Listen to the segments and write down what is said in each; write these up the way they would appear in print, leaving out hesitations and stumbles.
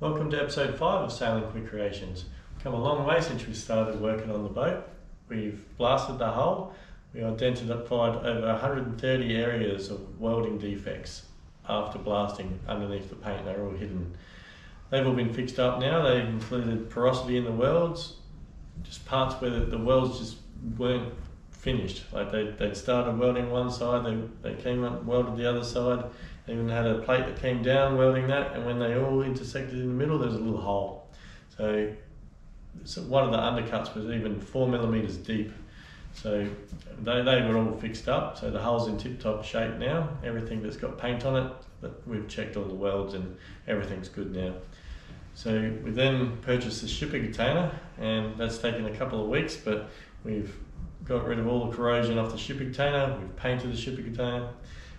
Welcome to episode 5 of Sailing Quick Creations. We've come a long way since we started working on the boat. We've blasted the hull. We identified over 130 areas of welding defects after blasting underneath the paint. They're all hidden. They've all been fixed up now. They've included porosity in the welds, just parts where the welds just weren't finished. Like they'd started welding one side, they came up and welded the other side. They even had a plate that came down welding that, and when they all intersected in the middle, there was a little hole. So one of the undercuts was even 4 millimeters deep. So they were all fixed up. So the hull's in tip-top shape now. Everything that's got paint on it, but we've checked all the welds and everything's good now. So we then purchased the shipping container, and that's taken a couple of weeks, but we've got rid of all the corrosion off the shipping container. We've painted the shipping container.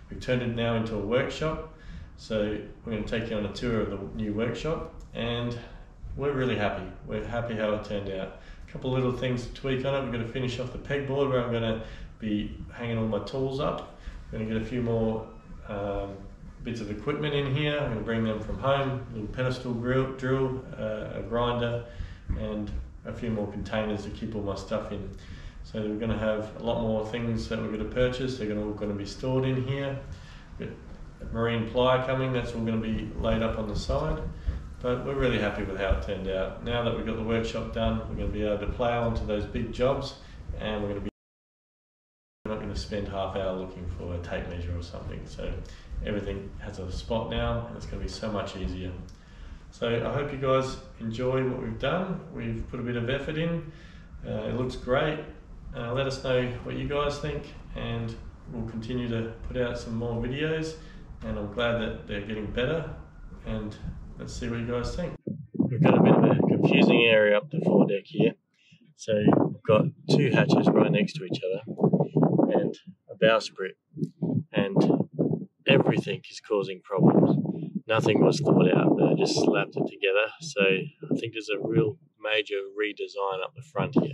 We've turned it now into a workshop. So we're going to take you on a tour of the new workshop, and we're really happy. We're happy how it turned out. A couple little things to tweak on it. We're going to finish off the pegboard where I'm going to be hanging all my tools up. We're going to get a few more bits of equipment in here. I'm going to bring them from home. A little pedestal drill, a grinder, and a few more containers to keep all my stuff in. So we're going to have a lot more things that we're going to purchase. They're all going to be stored in here. We've got marine ply coming. That's all going to be laid up on the side. But we're really happy with how it turned out. Now that we've got the workshop done, we're going to be able to plow onto those big jobs, and we're not going to spend half an hour looking for a tape measure or something. So everything has a spot now, and it's going to be so much easier. So I hope you guys enjoy what we've done. We've put a bit of effort in. It looks great. Let us know what you guys think, and we'll continue to put out some more videos, and I'm glad that they're getting better, and let's see what you guys think. We've got a bit of a confusing area up the foredeck here. So we've got two hatches right next to each other and a bowsprit, and everything is causing problems. Nothing was thought out, they just slapped it together. So I think there's a real major redesign up the front here.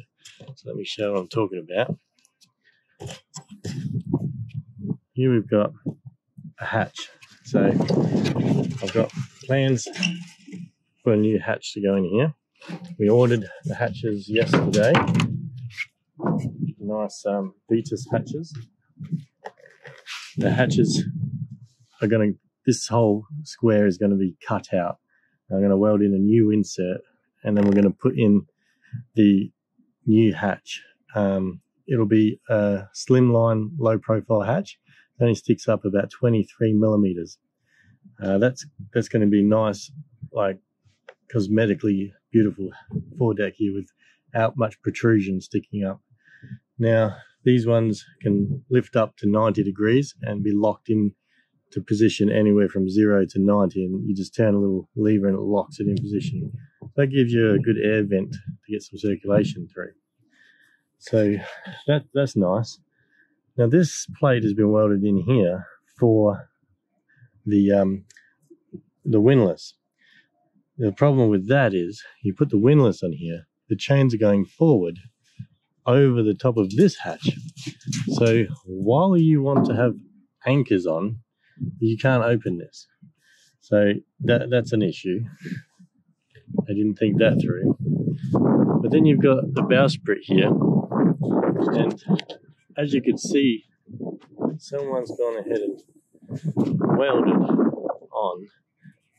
So let me show what I'm talking about. Here we've got a hatch. So I've got plans for a new hatch to go in here. We ordered the hatches yesterday. Nice Vetus hatches. The hatches are going to, this whole square is going to be cut out. I'm going to weld in a new insert, and then we're going to put in the new hatch. It'll be a slimline, low profile hatch. It only sticks up about 23 millimeters. That's going to be nice, like cosmetically beautiful foredeck here without much protrusion sticking up. Now these ones can lift up to 90 degrees and be locked in to position anywhere from 0 to 90, and you just turn a little lever and it locks it in position. That gives you a good air vent to get some circulation through. So that's nice. Now this plate has been welded in here for the windlass. The problem with that is you put the windlass on here, the chains are going forward over the top of this hatch. So while you want to have anchors on, you can't open this. So that's an issue. I didn't think that through. But then you've got the bowsprit here, and as you can see, someone's gone ahead and welded on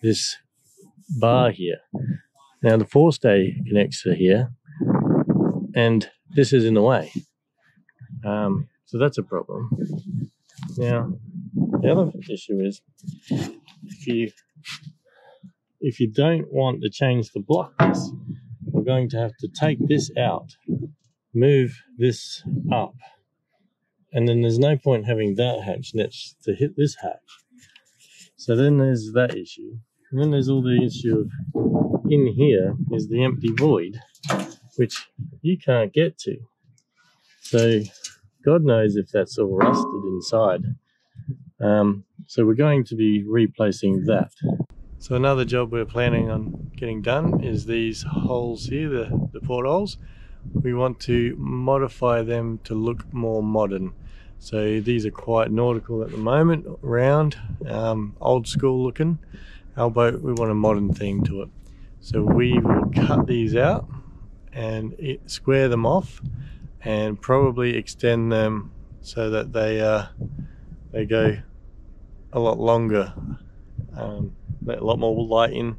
this bar here. Now the forestay connects to here, and this is in the way. So that's a problem. Now the other issue is if you don't want the chains to block this, we're going to have to take this out, move this up, and then there's no point having that hatch next to hit this hatch. So then there's that issue. And then there's all the issue of in here is the empty void, which you can't get to. So God knows if that's all rusted inside. So we're going to be replacing that. So another job we're planning on getting done is these holes here, the portholes. We want to modify them to look more modern. So these are quite nautical at the moment, round, old school looking. our boat, we want a modern theme to it. So we will cut these out and square them off and probably extend them so that they go a lot longer, let a lot more light in.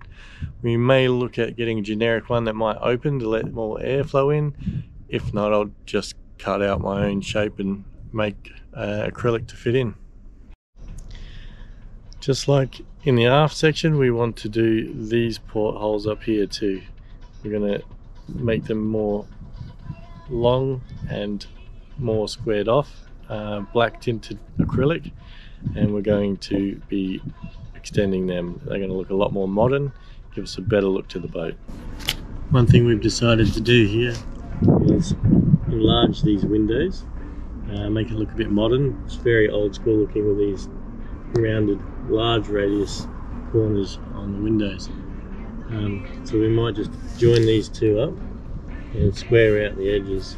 We may look at getting a generic one that might open to let more airflow in. If not, I'll just cut out my own shape and make acrylic to fit in. Just like in the aft section, we want to do these portholes up here too. We're going to make them more long and more squared off, black tinted acrylic, and we're going to be extending them. They're going to look a lot more modern, give us a better look to the boat. One thing we've decided to do here is enlarge these windows, make it look a bit modern. It's very old school looking with these rounded large radius corners on the windows. So we might just join these two up and square out the edges.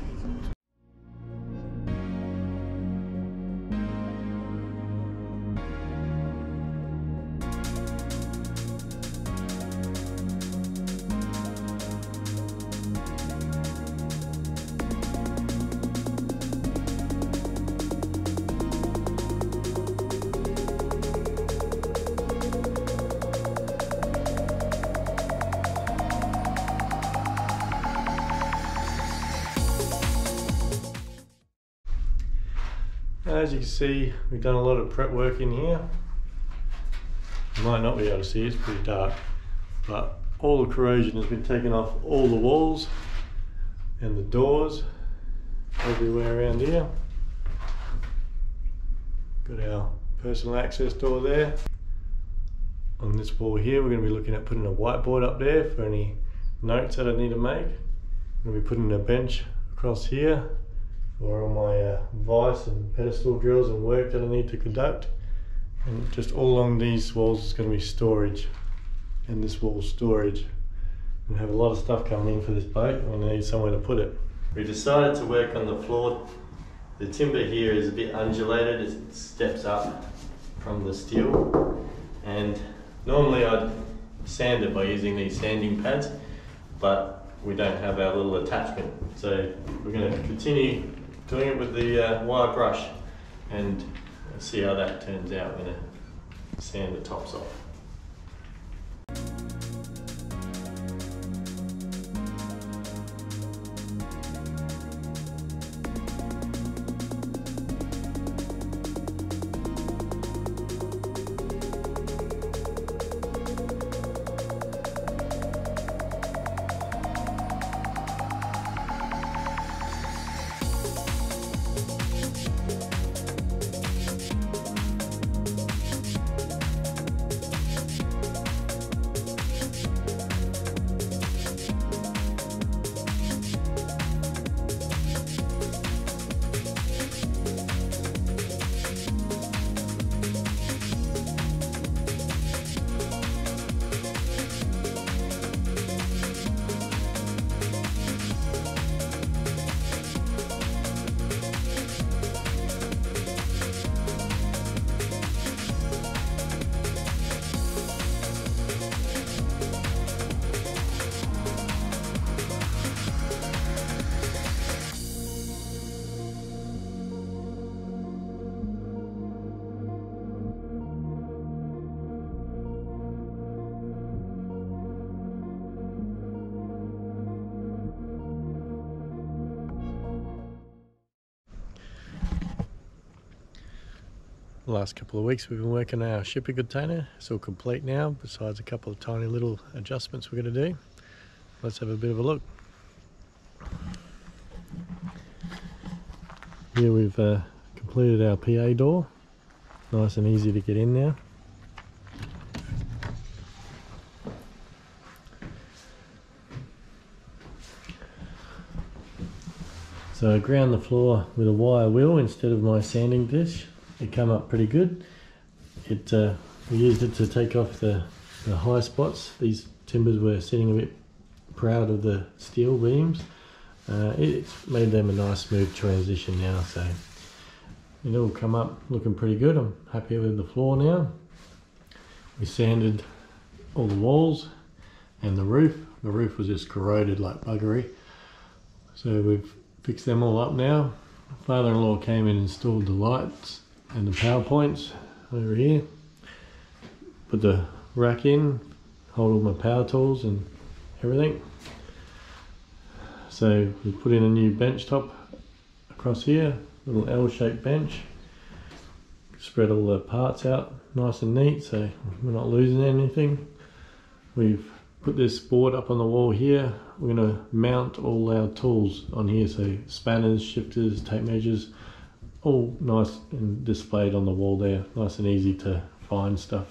As you can see, we've done a lot of prep work in here. You might not be able to see, it's pretty dark, but all the corrosion has been taken off all the walls and the doors everywhere around here. Got our personal access door there. On this wall here, we're going to be looking at putting a whiteboard up there for any notes that I need to make. I'm going to be putting a bench across here or all my vise and pedestal drills and work that I need to conduct. And just all along these walls is going to be storage, and this wall storage. And have a lot of stuff coming in for this boat. We need somewhere to put it. We decided to work on the floor. The timber here is a bit undulated. It steps up from the steel. And normally I'd sand it by using these sanding pads, but we don't have our little attachment. So we're going to continue doing it with the wire brush, and we'll see how that turns out. We're going to sand the tops off. Last couple of weeks we've been working on our shipping container. It's all complete now, besides a couple of tiny little adjustments we're going to do. Let's have a bit of a look. Here we've completed our PA door. Nice and easy to get in now. So I ground the floor with a wire wheel instead of my sanding dish. It came up pretty good. We used it to take off the high spots. These timbers were sitting a bit proud of the steel beams. It's made them a nice smooth transition now, so it'll come up looking pretty good. I'm happy with the floor now. We sanded all the walls and the roof. The roof was just corroded like buggery. So we've fixed them all up now. Father-in-law came and installed the lights and the power points over here. Put the rack in, hold all my power tools and everything. So we put in a new bench top across here, little L-shaped bench. Spread all the parts out nice and neat so we're not losing anything. We've put this board up on the wall here. We're going to mount all our tools on here, so spanners, shifters, tape measures, all nice and displayed on the wall there, nice and easy to find stuff.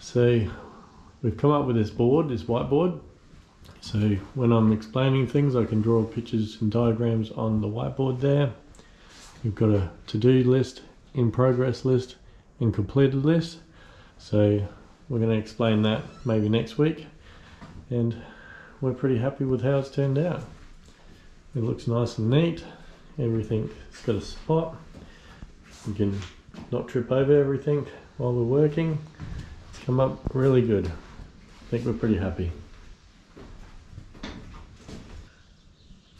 So we've come up with this board, this whiteboard, so when I'm explaining things I can draw pictures and diagrams on the whiteboard there. We've got a to-do list, in progress list and completed list, so we're going to explain that maybe next week, and we're pretty happy with how it's turned out. It looks nice and neat, everything's got a spot, you can not trip over everything while we're working. It's come up really good. I think we're pretty happy.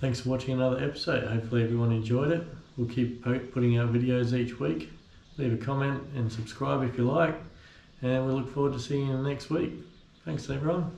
Thanks for watching another episode. Hopefully everyone enjoyed it. We'll keep putting out videos each week. Leave a comment and subscribe if you like. And we look forward to seeing you next week. Thanks everyone.